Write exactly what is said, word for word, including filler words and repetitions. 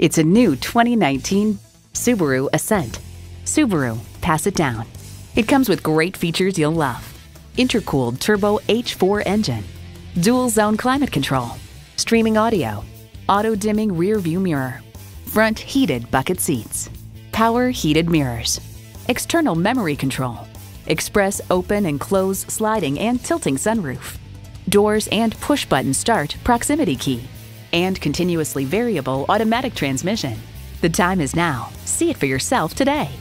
It's a new twenty nineteen Subaru Ascent. Subaru, pass it down. It comes with great features you'll love. Intercooled turbo H four engine, dual zone climate control, streaming audio, auto dimming rear view mirror, front heated bucket seats, power heated mirrors, external memory control, express open and close sliding and tilting sunroof, doors and push button start proximity key, and continuously variable automatic transmission. The time is now. See it for yourself today.